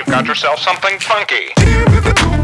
you've got yourself something funky.